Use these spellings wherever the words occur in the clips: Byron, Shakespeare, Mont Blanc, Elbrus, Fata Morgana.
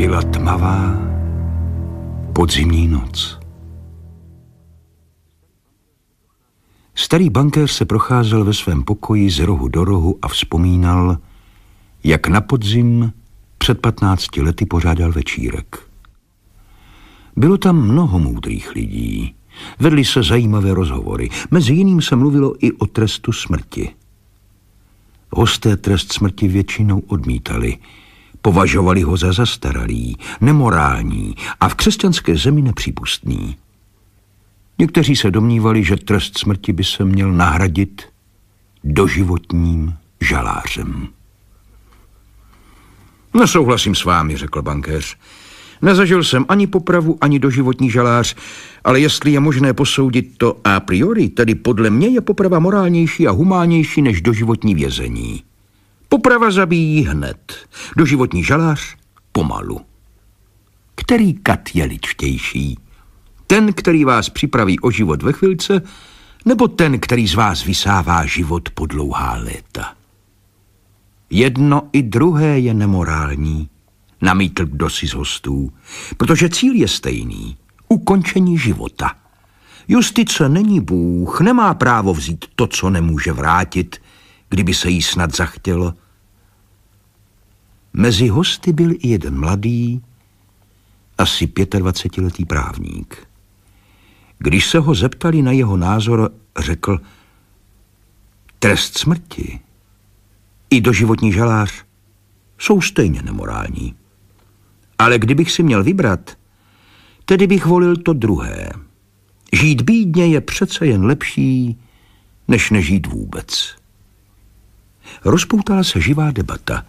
Byla tmavá podzimní noc. Starý bankéř se procházel ve svém pokoji z rohu do rohu a vzpomínal, jak na podzim před 15 lety pořádal večírek. Bylo tam mnoho moudrých lidí, vedly se zajímavé rozhovory, mezi jiným se mluvilo i o trestu smrti. Hosté trest smrti většinou odmítali, považovali ho za zastaralý, nemorální a v křesťanské zemi nepřípustný. Někteří se domnívali, že trest smrti by se měl nahradit doživotním žalářem. Nesouhlasím s vámi, řekl bankéř. Nezažil jsem ani popravu, ani doživotní žalář, ale jestli je možné posoudit to a priori, tedy podle mě je poprava morálnější a humánnější než doživotní vězení. Poprava zabíjí hned, doživotní žalář pomalu. Který kat je ličtější? Ten, který vás připraví o život ve chvilce, nebo ten, který z vás vysává život po dlouhá léta? Jedno i druhé je nemorální, namítl kdosi z hostů, protože cíl je stejný, ukončení života. Justice není Bůh, nemá právo vzít to, co nemůže vrátit, kdyby se jí snad zachtělo. Mezi hosty byl i jeden mladý, asi 25letý právník. Když se ho zeptali na jeho názor, řekl: trest smrti i doživotní žalář jsou stejně nemorální. Ale kdybych si měl vybrat, tedy bych volil to druhé. Žít bídně je přece jen lepší, než nežít vůbec. Rozpoutala se živá debata.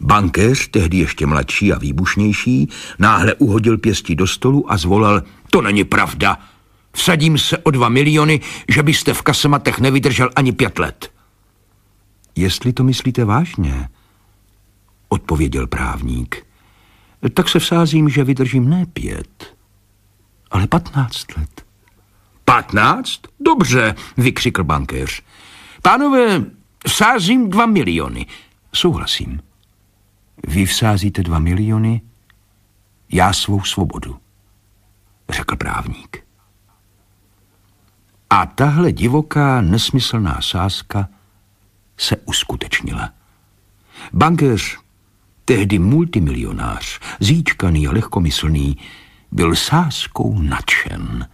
Bankéř, tehdy ještě mladší a výbušnější, náhle uhodil pěstí do stolu a zvolal: to není pravda. Vsadím se o 2 miliony, že byste v kasematech nevydržel ani 5 let. Jestli to myslíte vážně, odpověděl právník, tak se vsázím, že vydržím ne 5, ale 15 let. 15? Dobře, vykřikl bankéř. Pánové, vsázím 2 miliony. Souhlasím. Vy vsázíte 2 miliony, já svou svobodu, řekl právník. A tahle divoká, nesmyslná sázka se uskutečnila. Bankéř, tehdy multimilionář, zíčkaný a lehkomyslný, byl sázkou nadšen.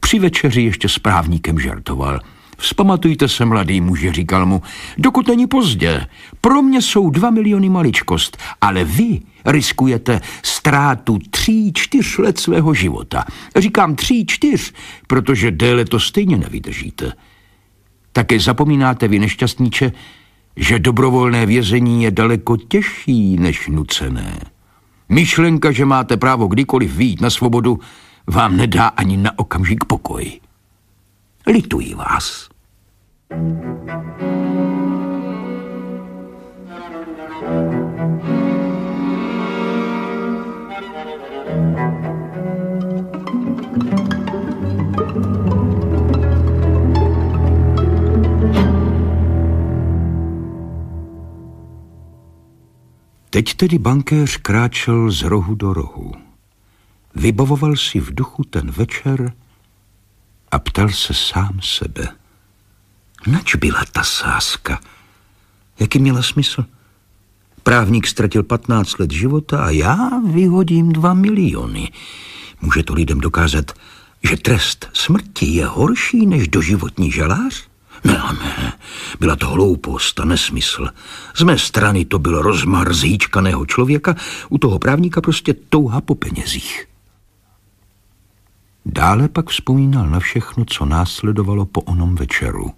Při večeři ještě s právníkem žertoval. Vzpamatujte se, mladý muže, říkal mu, dokud není pozdě. Pro mě jsou 2 miliony maličkost, ale vy riskujete ztrátu 3-4 let svého života. Říkám 3-4, protože déle to stejně nevydržíte. Také zapomínáte, vy nešťastníče, že dobrovolné vězení je daleko těžší než nucené. Myšlenka, že máte právo kdykoliv vyjít na svobodu, vám nedá ani na okamžik pokoj. Lituji vás. Teď tedy bankéř kráčel z rohu do rohu. Vybavoval si v duchu ten večer a ptal se sám sebe. Nač byla ta sázka? Jaký měla smysl? Právník ztratil 15 let života a já vyhodím 2 miliony. Může to lidem dokázat, že trest smrti je horší než doživotní žalář? Ne, byla to hloupost a nesmysl. Z mé strany to byl rozmar zhýčkaného člověka, u toho právníka prostě touha po penězích. Dále pak vzpomínal na všechno, co následovalo po onom večeru.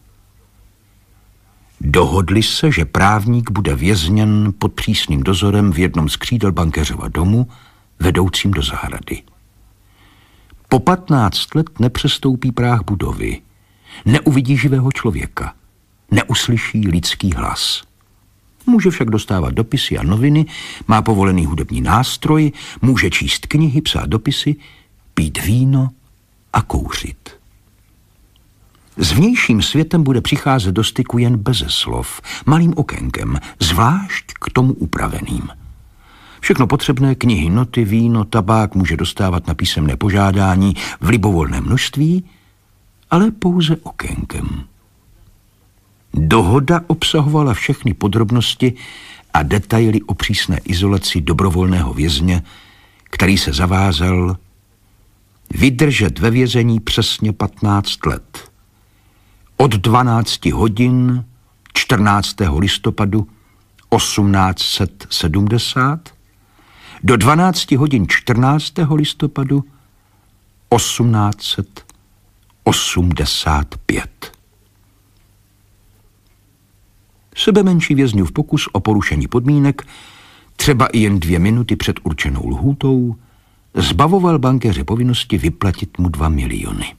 Dohodli se, že právník bude vězněn pod přísným dozorem v jednom z křídel bankéřova domu, vedoucím do zahrady. Po 15 let nepřestoupí práh budovy, neuvidí živého člověka, neuslyší lidský hlas. Může však dostávat dopisy a noviny, má povolený hudební nástroj, může číst knihy, psát dopisy, pít víno a kouřit. S vnějším světem bude přicházet do styku jen beze slov, malým okénkem, zvlášť k tomu upraveným. Všechno potřebné, knihy, noty, víno, tabák může dostávat na písemné požádání v libovolném množství, ale pouze okénkem. Dohoda obsahovala všechny podrobnosti a detaily o přísné izolaci dobrovolného vězně, který se zavázal vydržet ve vězení přesně 15 let. Od 12 hodin 14. listopadu 1870 do 12 hodin 14. listopadu 1885. Sebemenší vězňův pokus o porušení podmínek, třeba i jen 2 minuty před určenou lhůtou, zbavoval bankéře povinnosti vyplatit mu 2 miliony.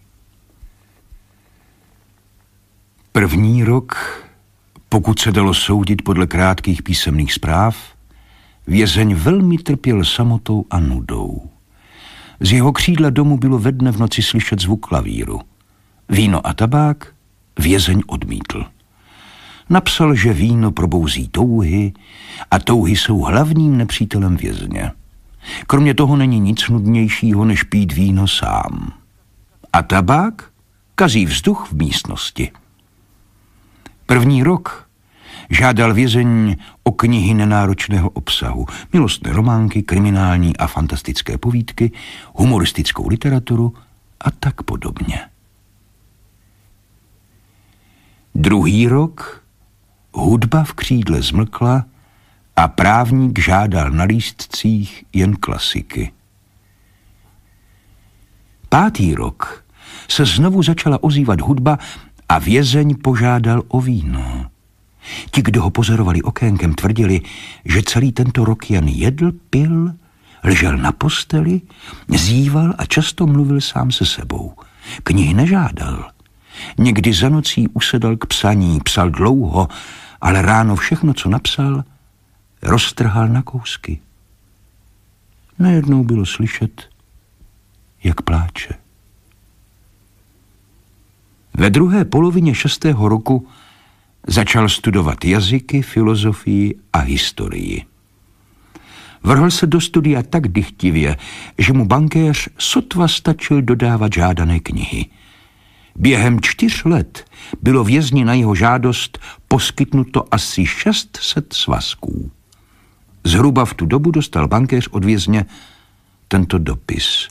První rok, pokud se dalo soudit podle krátkých písemných zpráv, vězeň velmi trpěl samotou a nudou. Z jeho křídla domu bylo ve dne v noci slyšet zvuk klavíru. Víno a tabák vězeň odmítl. Napsal, že víno probouzí touhy a touhy jsou hlavním nepřítelem vězně. Kromě toho není nic nudnějšího, než pít víno sám. A tabák kazí vzduch v místnosti. První rok žádal vězeň o knihy nenáročného obsahu, milostné románky, kriminální a fantastické povídky, humoristickou literaturu a tak podobně. Druhý rok hudba v křídle zmlkla a právník žádal na lístcích jen klasiky. Pátý rok se znovu začala ozývat hudba a vězeň požádal o víno. Ti, kdo ho pozorovali okénkem, tvrdili, že celý tento rok jen jedl, pil, ležel na posteli, zíval a často mluvil sám se sebou. Knihy nežádal. Někdy za nocí usedal k psaní, psal dlouho, ale ráno všechno, co napsal, roztrhal na kousky. Najednou bylo slyšet, jak pláče. Ve druhé polovině 6. roku začal studovat jazyky, filozofii a historii. Vrhl se do studia tak dychtivě, že mu bankéř sotva stačil dodávat žádané knihy. Během 4 let bylo vězni na jeho žádost poskytnuto asi 600 svazků. Zhruba v tu dobu dostal bankéř od vězně tento dopis.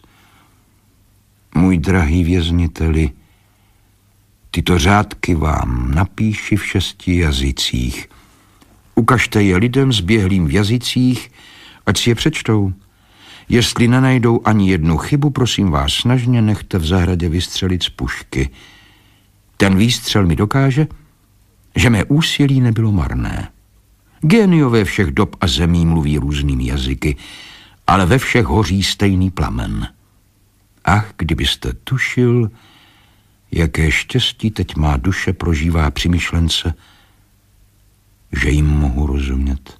Můj drahý vězniteli, tyto řádky vám napíši v 6 jazycích. Ukažte je lidem zběhlým v jazycích, ať si je přečtou. Jestli nenajdou ani jednu chybu, prosím vás, snažně nechte v zahradě vystřelit z pušky. Ten výstřel mi dokáže, že mé úsilí nebylo marné. Géniové všech dob a zemí mluví různými jazyky, ale ve všech hoří stejný plamen. Ach, kdybyste tušil, jaké štěstí teď má duše prožívá při myšlence, že jim mohu rozumět.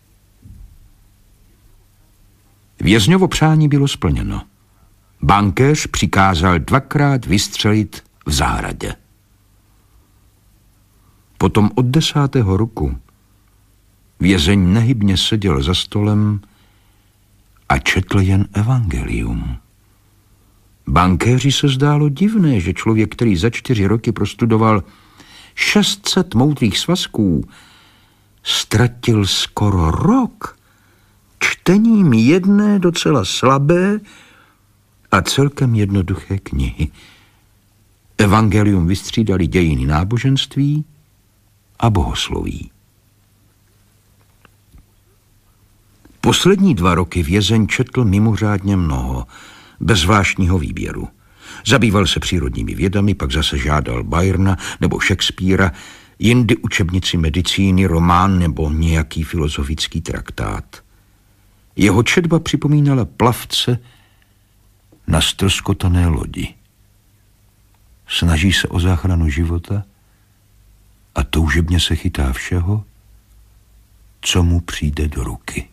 Vězňovo přání bylo splněno. Bankéř přikázal 2krát vystřelit v zahradě. Potom od 10. roku vězeň nehybně seděl za stolem a četl jen evangelium. Bankéři se zdálo divné, že člověk, který za 4 roky prostudoval 600 moudrých svazků, ztratil skoro rok čtením jedné docela slabé a celkem jednoduché knihy. Evangelium vystřídali dějiny náboženství a bohosloví. Poslední 2 roky vězeň četl mimořádně mnoho, bez zvláštního výběru. Zabýval se přírodními vědami, pak zase žádal Byrona nebo Shakespeara, jindy učebnici medicíny, román nebo nějaký filozofický traktát. Jeho četba připomínala plavce na ztroskotané lodi. Snaží se o záchranu života a toužebně se chytá všeho, co mu přijde do ruky.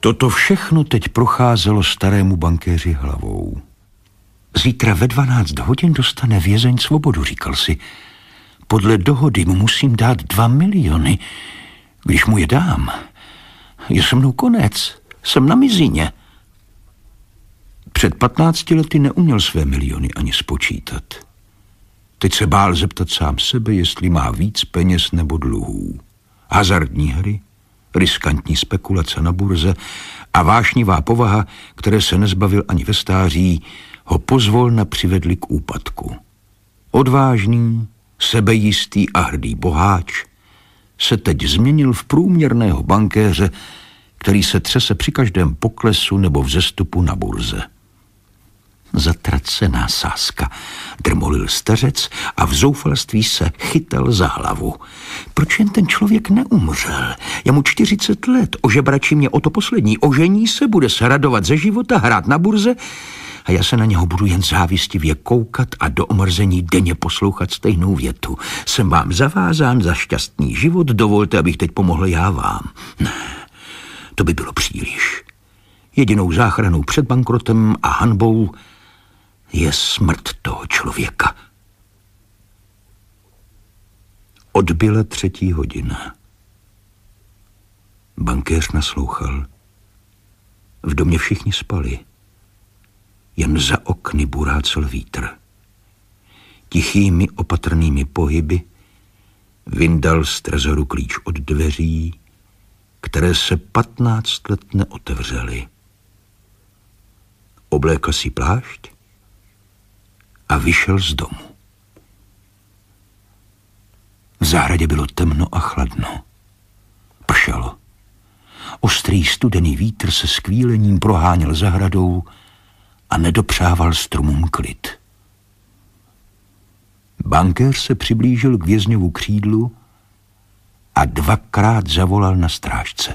Toto všechno teď procházelo starému bankéři hlavou. Zítra ve 12 hodin dostane vězeň svobodu, říkal si. Podle dohody mu musím dát 2 miliony. Když mu je dám, je se mnou konec. Jsem na mizině. Před 15 lety neuměl své miliony ani spočítat. Teď se bál zeptat sám sebe, jestli má víc peněz nebo dluhů. Hazardní hry, riskantní spekulace na burze a vášnivá povaha, které se nezbavil ani ve stáří, ho pozvolna přivedli k úpadku. Odvážný, sebejistý a hrdý boháč se teď změnil v průměrného bankéře, který se třese při každém poklesu nebo vzestupu na burze. Zatracená sázka, drmolil stařec a v zoufalství se chytal za hlavu. Proč jen ten člověk neumřel? Je mu 40 let, ožebračí mě o to poslední, ožení se, bude se radovat ze života, hrát na burze a já se na něho budu jen závistivě koukat a do omrzení denně poslouchat stejnou větu. Jsem vám zavázán za šťastný život, dovolte, abych teď pomohl já vám. Ne, to by bylo příliš. Jedinou záchranou před bankrotem a hanbou je smrt toho člověka. Odbyla 3. hodina. Bankéř naslouchal. V domě všichni spali. Jen za okny burácel vítr. Tichými opatrnými pohyby vyndal z trezoru klíč od dveří, které se 15 let neotevřely. Oblékl si plášť a vyšel z domu. V zahradě bylo temno a chladno. Pršelo. Ostrý studený vítr se skvílením proháněl zahradou a nedopřával stromům klid. Bankéř se přiblížil k vězňovu křídlu a 2krát zavolal na strážce.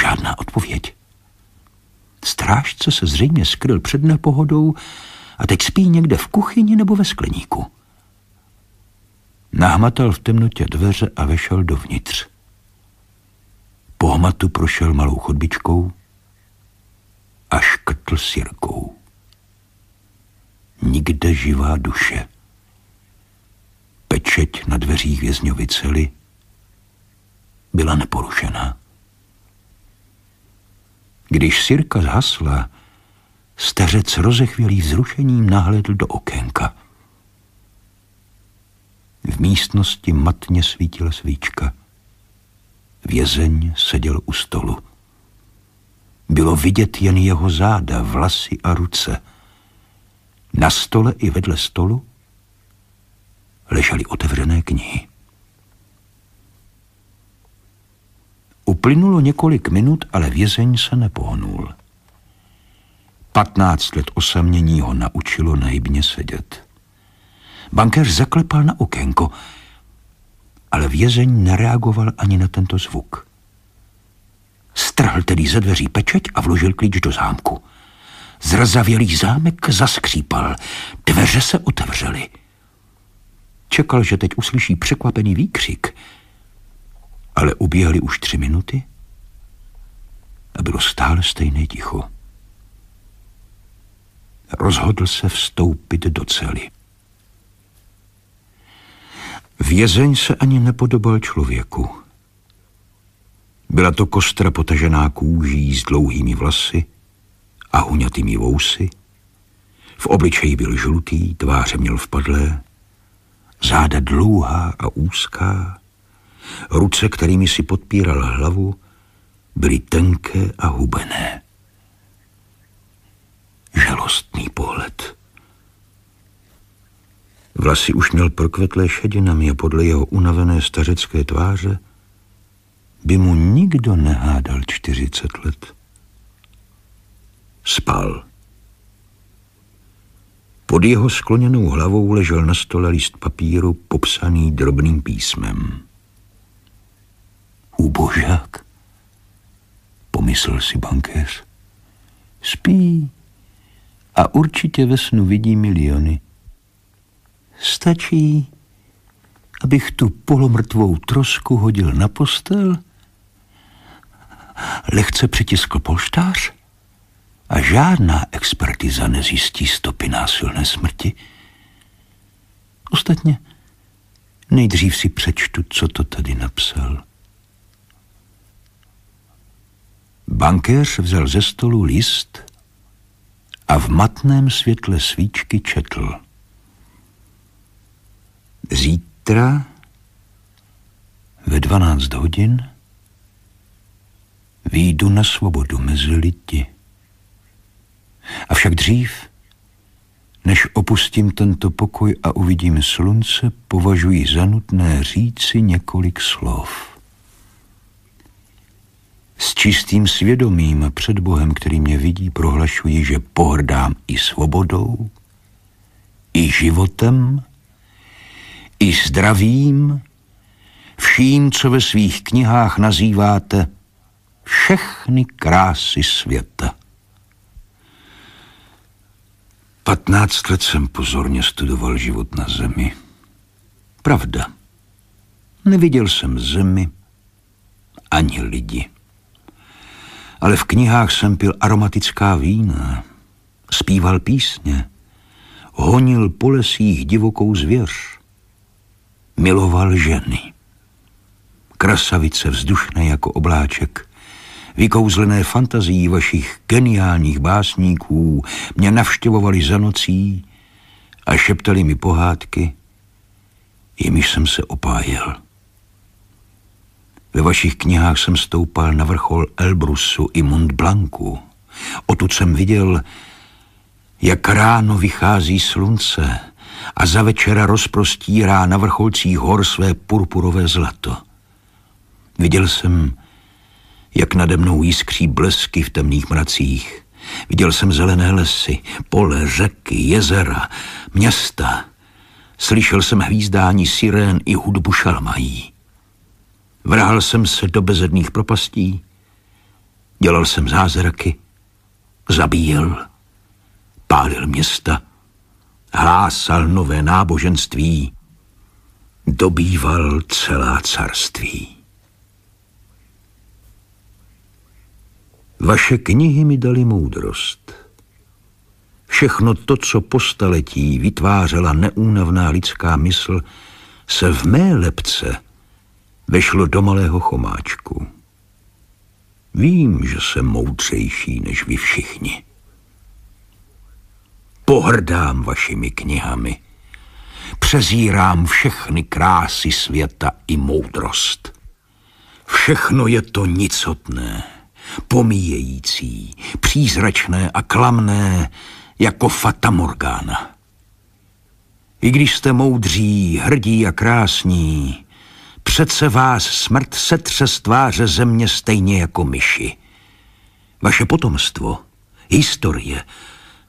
Žádná odpověď. Strážce se zřejmě skryl před nepohodou a teď spí někde v kuchyni nebo ve skleníku. Nahmatal v temnotě dveře a vešel dovnitř. Po hmatu prošel malou chodbičkou a škrtl sirkou. Nikde živá duše. Pečeť na dveřích vězňovy cely byla neporušená. Když sirka zhasla, stařec rozechvělý vzrušením nahlédl do okénka. V místnosti matně svítila svíčka. Vězeň seděl u stolu. Bylo vidět jen jeho záda, vlasy a ruce. Na stole i vedle stolu ležely otevřené knihy. Uplynulo několik minut, ale vězeň se nepohnul. 15 let osamění ho naučilo nahybně sedět. Bankéř zaklepal na okénko, ale vězeň nereagoval ani na tento zvuk. Strhl tedy ze dveří pečeť a vložil klíč do zámku. Zrzavělý zámek zaskřípal, dveře se otevřely. Čekal, že teď uslyší překvapený výkřik, ale uběhly už 3 minuty a bylo stále stejné ticho. Rozhodl se vstoupit do cely. Vězeň se ani nepodobal člověku. Byla to kostra potažená kůží s dlouhými vlasy a huňatými vousy. V obličeji byl žlutý, tváře měl vpadlé, záda dlouhá a úzká. Ruce, kterými si podpíral hlavu, byly tenké a hubené. Žalostný pohled. Vlasy už měl prokvetlé šedinami a podle jeho unavené stařecké tváře by mu nikdo nehádal 40 let. Spal. Pod jeho skloněnou hlavou ležel na stole list papíru popsaný drobným písmem. Ubožák, pomyslel si bankéř. Spí a určitě ve snu vidí miliony. Stačí, abych tu polomrtvou trosku hodil na postel, lehce přitiskl polštář a žádná expertiza nezjistí stopy násilné smrti. Ostatně, nejdřív si přečtu, co to tady napsal. Bankéř vzal ze stolu list a v matném světle svíčky četl. Zítra ve 12 hodin vyjdu na svobodu mezi lidi. Avšak dřív, než opustím tento pokoj a uvidím slunce, považuji za nutné říci několik slov. S čistým svědomím před Bohem, který mě vidí, prohlašuji, že pohrdám i svobodou, i životem, i zdravím, vším, co ve svých knihách nazýváte všechny krásy světa. 15 let jsem pozorně studoval život na Zemi. Pravda, neviděl jsem Zemi ani lidi. Ale v knihách jsem pil aromatická vína, zpíval písně, honil po lesích divokou zvěř, miloval ženy. Krasavice vzdušné jako obláček, vykouzlené fantazií vašich geniálních básníků, mě navštěvovali za nocí a šeptali mi pohádky, jimiž jsem se opájel. Ve vašich knihách jsem stoupal na vrchol Elbrusu i Mont Blancu. Odtud jsem viděl, jak ráno vychází slunce a za večera rozprostírá na vrcholcích hor své purpurové zlato. Viděl jsem, jak nade mnou jiskří blesky v temných mracích. Viděl jsem zelené lesy, pole, řeky, jezera, města. Slyšel jsem hvízdání sirén i hudbu šalmají. Vrhal jsem se do bezedných propastí, dělal jsem zázraky, zabíjel, pálil města, hlásal nové náboženství, dobýval celá carství. Vaše knihy mi daly moudrost. Všechno to, co po staletí vytvářela neúnavná lidská mysl, se v mé lepce vešlo do malého chomáčku. Vím, že jsem moudřejší než vy všichni. Pohrdám vašimi knihami. Přezírám všechny krásy světa i moudrost. Všechno je to nicotné, pomíjející, přízračné a klamné jako Fata Morgana. I když jste moudří, hrdí a krásní, přece vás smrt setře z tváře země stejně jako myši. Vaše potomstvo, historie,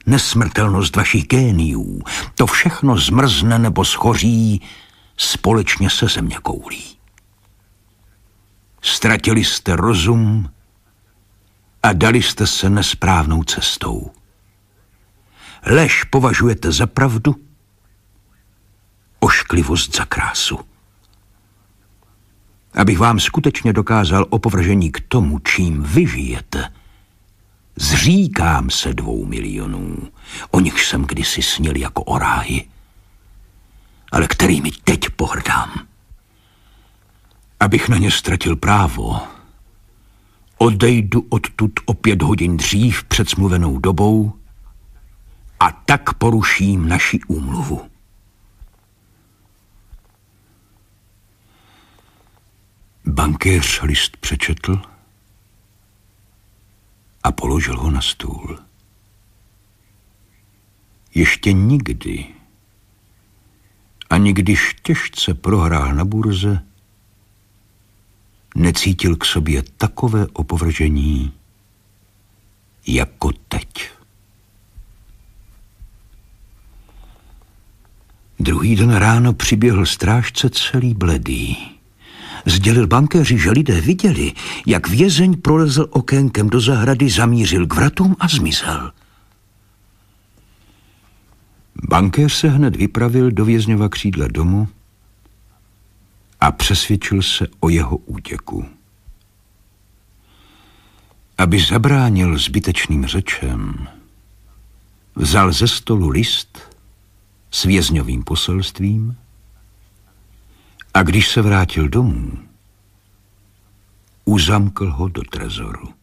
nesmrtelnost vašich géniů, to všechno zmrzne nebo schoří společně se zeměkoulí. Ztratili jste rozum a dali jste se nesprávnou cestou. Lež považujete za pravdu, ošklivost za krásu. Abych vám skutečně dokázal opovržení k tomu, čím vy žijete, zříkám se 2 milionů, o nich jsem kdysi snil jako o ráji, ale kterými teď pohrdám. Abych na ně ztratil právo, odejdu odtud o 5 hodin dřív před smluvenou dobou a tak poruším naši úmluvu. Bankéř list přečetl a položil ho na stůl. Ještě nikdy, ani když těžce prohrál na burze, necítil k sobě takové opovržení jako teď. Druhý den ráno přiběhl strážce celý bledý. Sdělil bankéři, že lidé viděli, jak vězeň prolezl okénkem do zahrady, zamířil k vratům a zmizel. Bankéř se hned vypravil do vězňova křídla domu a přesvědčil se o jeho útěku. Aby zabránil zbytečným řečem, vzal ze stolu list s vězňovým poselstvím a když se vrátil domů, uzamkl ho do trezoru.